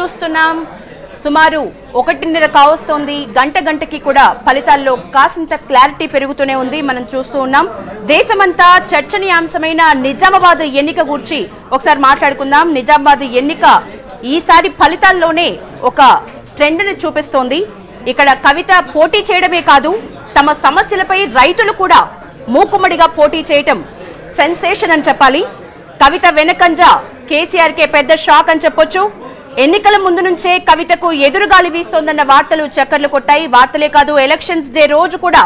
చూస్తున్నాం సుమారు 1.5 కావస్తోంది గంట గంటకి కూడా ఫలితాల్లో కాసింత క్లారిటీ పెరుగుతూనే ఉంది మనం చూస్తూ ఉన్నాం దేశమంతా చర్చనీయాంశమైన నిజామాబాద్ ఎన్నిక గురించి ఒకసారి మాట్లాడుకుందాం నిజామాబాద్ ఎన్నిక ఈసారి ఫలితాల్లోనే ఒక ట్రెండ్ ని చూపిస్తోంది ఇక్కడ కవిత పోటీ చేయడమే కాదు తమ సమస్యలపై రైతులు కూడా మూకుమడిగా పోటీ చేయడం సెన్సేషన్ అని చెప్పాలి కవిత వెనకంజ కేసీఆర్ కే పెద్ద షాక్ అని చెప్పొచ్చు ఎన్నికల ముందు నుంచే కవితకు ఎదురుగాలి వీస్తోందన్న వార్తలు చక్కర్లు కొట్టాయి వార్తలే కాదు ఎలక్షన్స్ డే రోజు కూడా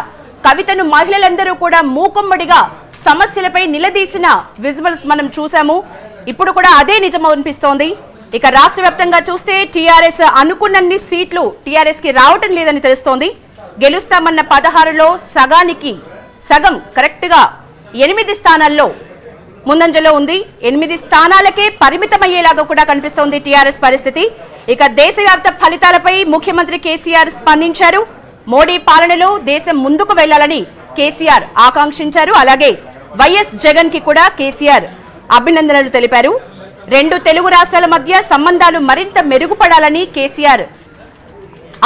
కవితను మహిళలందరూ కూడా మూకుమ్మడిగా సమస్యలపై నిలదీసిన విజువల్స్ మనం చూసాము ఇప్పుడు కూడా అదే నిజం అనిపిస్తోంది ఇక రాష్ట్ర వ్యాప్తంగా చూస్తే టీఆర్ఎస్ అనుకున్నన్ని సీట్లు టీఆర్ఎస్ కి రావటం లేదని తెలుస్తోంది గెలుస్తామన్న 16లో సగానికి సగం కరెక్ట్ గా 8 స్థానాల్లో ముందంజలో ఉంది 8 స్థానాలకే పరిమితమయ్యేలాగా కూడా కనిపిస్తోంది టీఆర్ఎస్ పరిస్థితి ఇక దేశవ్యాప్త ఫలితాలపై ముఖ్యమంత్రి కేసీఆర్ స్పందించారు మోడీ పాలనలో దేశం ముందుకు వెళ్లాలని కేసీఆర్ ఆకాంక్షించారు అలాగే వైఎస్ జగన్ కి కూడా కేసీఆర్ అభినందనలు తెలిపారు రెండు తెలుగు రాష్ట్రాల మధ్య సంబంధాలు మరింత మెరుగుపడాలని కేసీఆర్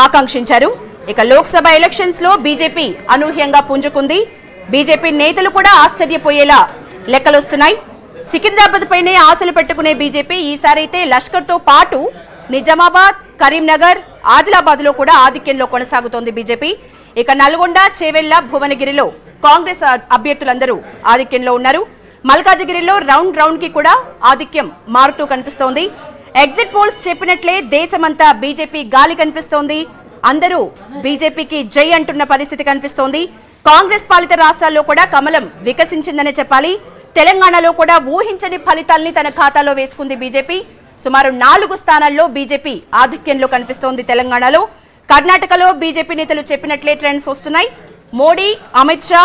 ఆకాంక్షించారు ఇక లోక్సభ ఎలక్షన్స్ లో బీజేపీ అనూహ్యంగా పుంజుకుంది బీజేపీ నేతలు కూడా ఆశ్చర్యపోయేలా లెక్కలొస్తున్నాయి సికింద్రాబాద్ పైనే ఆశలు పెట్టుకునే బీజేపీ ఈసారి అయితే లష్కర్తో పాటు నిజామాబాద్ కరీంనగర్ ఆదిలాబాద్ లో కూడా ఆధిక్యంలో కొనసాగుతోంది బీజేపీ ఇక నల్గొండ చేవెళ్ల భువనగిరిలో కాంగ్రెస్ అభ్యర్థులందరూ ఆధిక్యంలో ఉన్నారు మల్కాజిగిరిలో రౌండ్ రౌండ్ కి కూడా ఆధిక్యం మారుతూ కనిపిస్తోంది ఎగ్జిట్ పోల్స్ చెప్పినట్లే దేశమంతా బీజేపీ గాలి కనిపిస్తోంది అందరూ బీజేపీకి జై అంటున్న పరిస్థితి కనిపిస్తోంది కాంగ్రెస్ పాలిత రాష్ట్రాల్లో కూడా కమలం వికసించిందనే చెప్పాలి తెలంగాణలో కూడా ఊహించని ఫలితాల్ని తన ఖాతాలో వేసుకుంది బీజేపీ సుమారు 4 స్థానాల్లో బీజేపీ ఆధిక్యంలో కనిపిస్తోంది తెలంగాణలో కర్ణాటకలో బీజేపీ నేతలు చెప్పినట్లే ట్రెండ్స్ వస్తున్నాయి మోడీ అమిత్ షా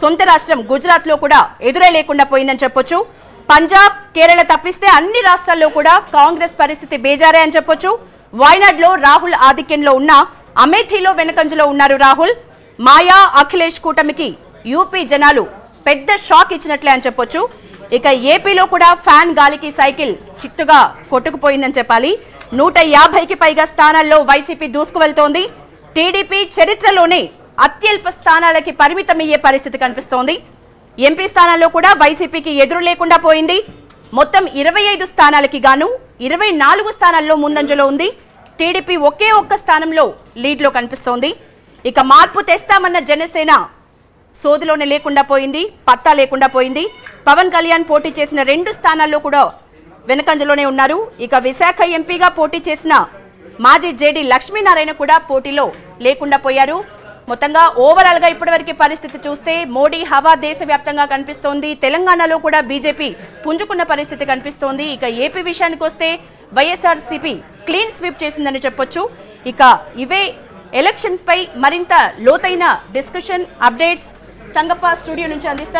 సొంత రాష్ట్రం గుజరాత్ లో కూడా ఎదురే లేకుండా పోయిందని చెప్పొచ్చు పంజాబ్ కేరళ తప్పిస్తే అన్ని రాష్ట్రాల్లో కూడా కాంగ్రెస్ పరిస్థితి బేజారే అని చెప్పొచ్చు వాయనాడ్లో రాహుల్ ఆధిక్యంలో ఉన్న అమేథీలో వెనకంజలో ఉన్నారు రాహుల్ మాయా అఖిలేష్ కూటమికి యూపీ జనాలు పెద్ద షాక్ ఇచ్చినట్లే అని చెప్పొచ్చు ఇక ఏపీలో కూడా ఫ్యాన్ గాలికి సైకిల్ చిత్తుగా కొట్టుకుపోయిందని చెప్పాలి 150కి పైగా స్థానాల్లో వైసీపీ దూసుకువెళ్తోంది టీడీపీ చరిత్రలోనే అత్యల్ప స్థానాలకి పరిమితమయ్యే పరిస్థితి కనిపిస్తోంది ఎంపీ స్థానాల్లో కూడా వైసీపీకి ఎదురు లేకుండా పోయింది మొత్తం 25 స్థానాలకి గాను 24 స్థానాల్లో ముందంజలో ఉంది టీడీపీ ఒక్క స్థానంలో లీడ్లో కనిపిస్తోంది ఇక మార్పు తెస్తామన్న జనసేన సోదిలోనే లేకుండా పోయింది పత్తా లేకుండా పోయింది పవన్ కళ్యాణ్ పోటీ చేసిన 2 స్థానాల్లో కూడా వెనకంజలోనే ఉన్నారు ఇక విశాఖ ఎంపీగా పోటీ చేసిన మాజీ జేడీ లక్ష్మీనారాయణ కూడా పోటీలో లేకుండా పోయారు మొత్తంగా ఓవరాల్గా ఇప్పటివరకు పరిస్థితి చూస్తే మోడీ హవా దేశవ్యాప్తంగా కనిపిస్తోంది తెలంగాణలో కూడా బీజేపీ పుంజుకున్న పరిస్థితి కనిపిస్తోంది ఇక ఏపీ విషయానికి వస్తే వైఎస్ఆర్సీపీ క్లీన్ స్వీప్ చేసిందని చెప్పొచ్చు ఇక ఇవే ఎలక్షన్స్ పై మరింత లోతైన డిస్కషన్ అప్డేట్స్ సంగప్ప స్టూడియో నుంచి అందిస్తారు